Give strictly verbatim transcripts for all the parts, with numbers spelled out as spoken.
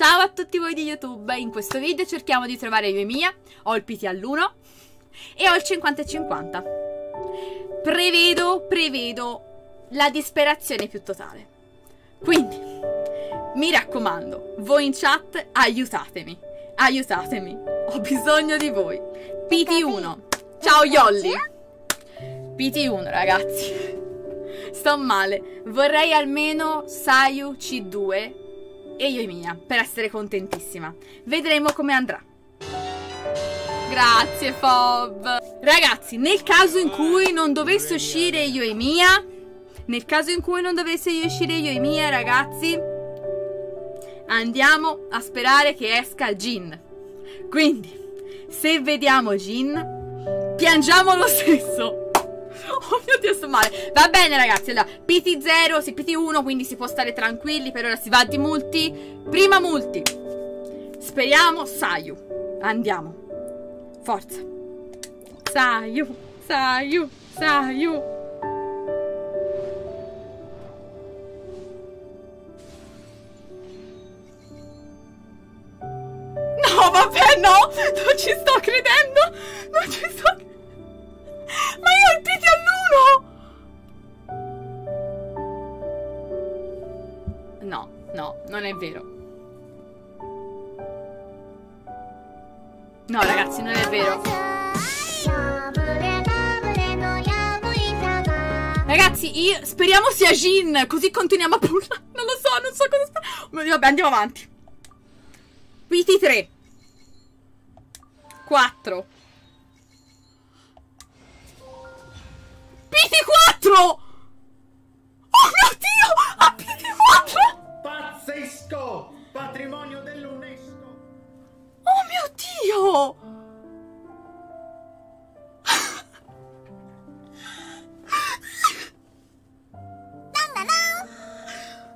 Ciao a tutti voi di YouTube, in questo video cerchiamo di trovare Yoimiya, ho il P T all'uno e ho il cinquanta e cinquanta. Prevedo, prevedo la disperazione più totale. Quindi, mi raccomando, voi in chat aiutatemi, aiutatemi, ho bisogno di voi. P T uno, ciao Yolli. P T uno ragazzi, sto male, vorrei almeno Sayu C due. E Yoimiya, per essere contentissima. Vedremo come andrà. Grazie Fob. Ragazzi, nel caso in cui non dovesse uscire Yoimiya, Nel caso in cui non dovesse uscire Yoimiya, ragazzi, andiamo a sperare che esca Jean. Quindi, se vediamo Jean, piangiamo lo stesso. Oh mio Dio, sto male. Va bene ragazzi, allora P T zero, sì, P T uno, quindi si può stare tranquilli. Per ora si va di multi. Prima multi. Speriamo Sayu. Andiamo. Forza Sayu, Sayu, Sayu. No vabbè, no, non ci sto credendo. Non ci sto credendo. Ma io ho il P T all'uno! No, no, non è vero. No ragazzi, non è vero. Ragazzi, io... speriamo sia Jean, così continuiamo a pullare. Non lo so, non so cosa sta... Vabbè, andiamo avanti. P T tre, quattro, P T quattro! Oh mio Dio! A P T quattro! Pazzesco! Patrimonio dell'UNESCO! Oh mio Dio!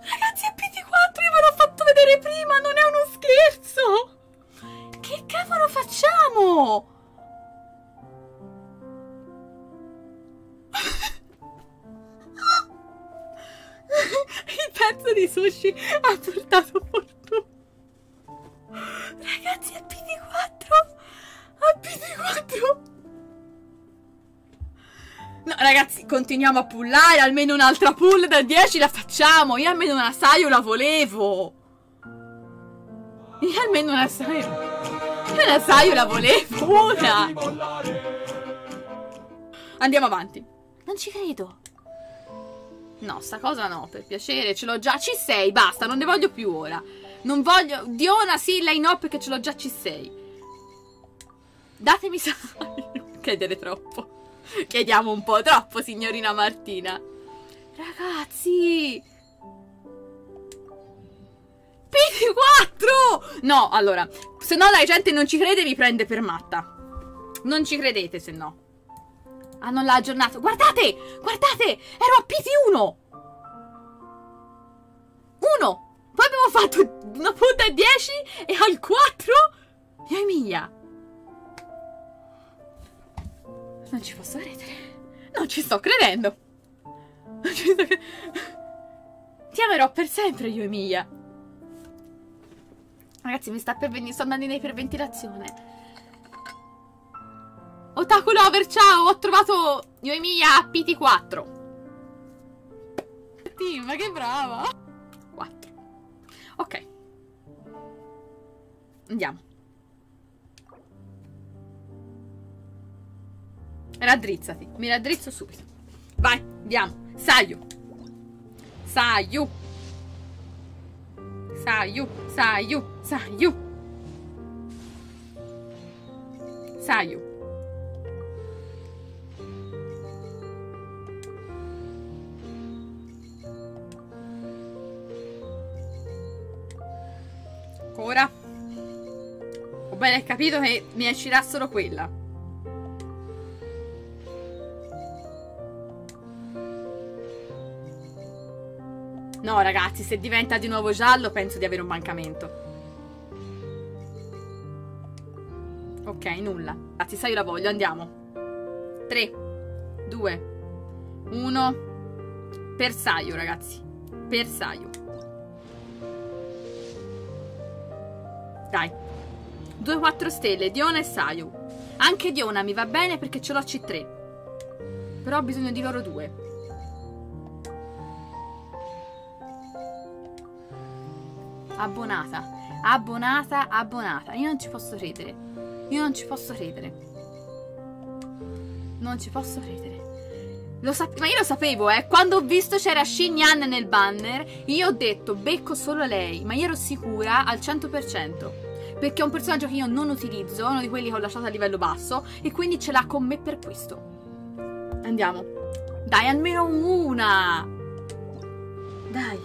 Ragazzi, a P T quattro io ve l'ho fatto vedere prima! Non è uno scherzo! Che cavolo facciamo? Di sushi ha portato fortuna. Ragazzi, a P T quattro, a P T quattro. No ragazzi, continuiamo a pullare. Almeno un'altra pull da dieci la facciamo. Io almeno una Sayu la volevo. Io almeno una Sayu Io una Sayu la volevo. Una. Andiamo avanti. Non ci credo. No, sta cosa no, per piacere, ce l'ho già C sei, basta, non ne voglio più ora. Non voglio... Diona, sì, lei no, perché ce l'ho già C sei. Datemi Sayu. Chiedere troppo. Chiediamo un po' troppo, signorina Martina. Ragazzi! P T quattro! No, allora, se no la gente non ci crede e mi prende per matta. Non ci credete, se no. Ah, non l'ha aggiornato. Guardate! Guardate! Ero a P T uno! uno! Poi abbiamo fatto una punta a dieci e al quattro! Yoimiya! Non ci posso credere. Non ci sto credendo. Non ci sto credendo. Ti amerò per sempre, Yoimiya. Ragazzi, mi sta per venire. Sto andando in iperventilazione. Oh, TakuLover, ciao! Ho trovato Yoimiya a P T quattro. Sì, ma che brava! quattro. Ok. Andiamo. Raddrizzati. Mi raddrizzo subito. Vai, andiamo. Sayu. Sayu. Sayu. Sayu. Sayu. Sayu. Ora ho bene capito che mi uscirà solo quella. No ragazzi, se diventa di nuovo giallo penso di avere un mancamento. Ok, nulla. Ragazzi, sai, io la voglio, andiamo. Tre due uno. Per Sayu ragazzi, per Sayu. Dai. due quattro stelle, Diona e Sayu. Anche Diona mi va bene perché ce l'ho C tre. Però ho bisogno di loro due. Abbonata. Abbonata, abbonata. Io non ci posso credere. Io non ci posso credere. Non ci posso credere. Lo ma io lo sapevo, eh. Quando ho visto c'era Shenyan nel banner, io ho detto, becco solo lei. Ma io ero sicura al cento per cento. Perché è un personaggio che io non utilizzo, uno di quelli che ho lasciato a livello basso, e quindi ce l'ha con me per questo. Andiamo. Dai, almeno una. Dai.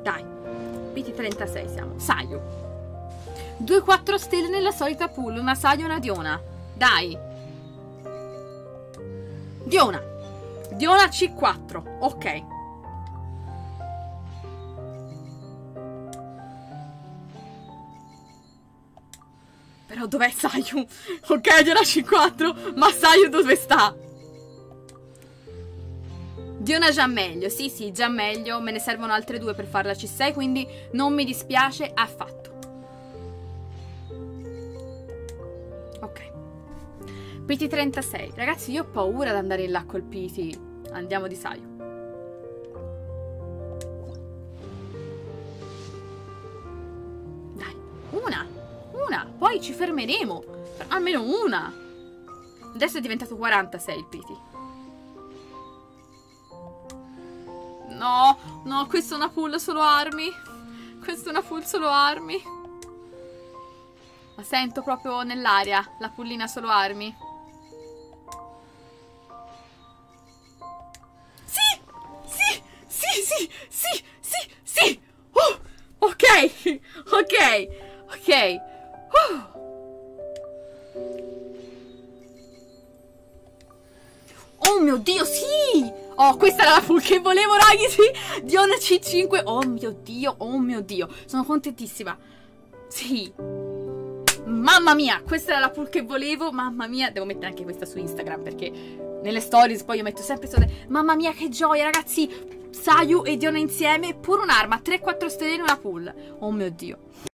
Dai. B T trentasei siamo. Sayu. due quattro stelle nella solita pool, una Sayu e una Diona. Dai. Diona. Diona C quattro. Ok. Però dov'è Sayu? Ok, Diona C quattro, ma Sayu dove sta? Diona già meglio, sì sì, già meglio. Me ne servono altre due per farla C sei, quindi non mi dispiace affatto. Ok. P T trentasei. Ragazzi, io ho paura ad andare in là col P T. Andiamo di Sayu. Dai, una, una. Poi ci fermeremo. Almeno una. Adesso è diventato quarantasei il P T. No, no, questa è una full solo armi. Questa è una full solo armi. La sento proprio nell'aria, la pullina solo armi. Sì, sì, sì, sì. Uh, ok, ok, ok. Uh. Oh mio Dio, sì. Oh, questa era la full che volevo, ragazzi. Diona C cinque. Oh mio Dio, oh mio Dio. Sono contentissima. Sì. Mamma mia, questa era la full che volevo. Mamma mia, devo mettere anche questa su Instagram perché... nelle stories poi io metto sempre sole. Mamma mia che gioia ragazzi. Sayu e Diona insieme. Pure un'arma. tre quattro stelle in una pool. Oh mio Dio.